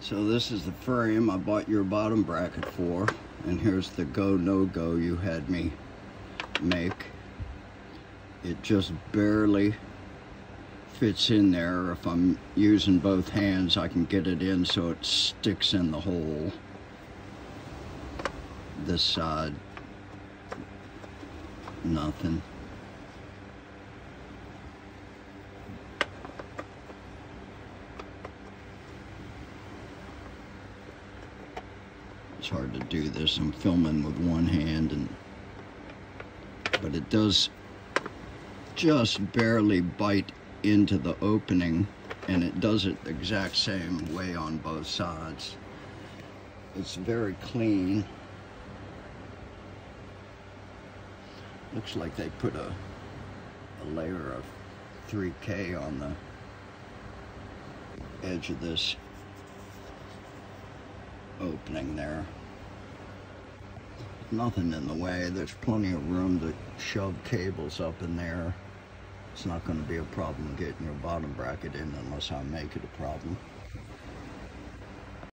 So this is the frame I bought your bottom bracket for, and here's the GoNoGo you had me make. It just barely fits in there. If I'm using both hands, I can get it in so it sticks in the hole. This side, nothing. It's hard to do this. I'm filming with one hand, but it does just barely bite into the opening, and it does it the exact same way on both sides. It's very clean. Looks like they put a layer of 3K on the edge of this opening there. Nothing in the way. There's plenty of room to shove cables up in there. It's not going to be a problem getting your bottom bracket in unless I make it a problem.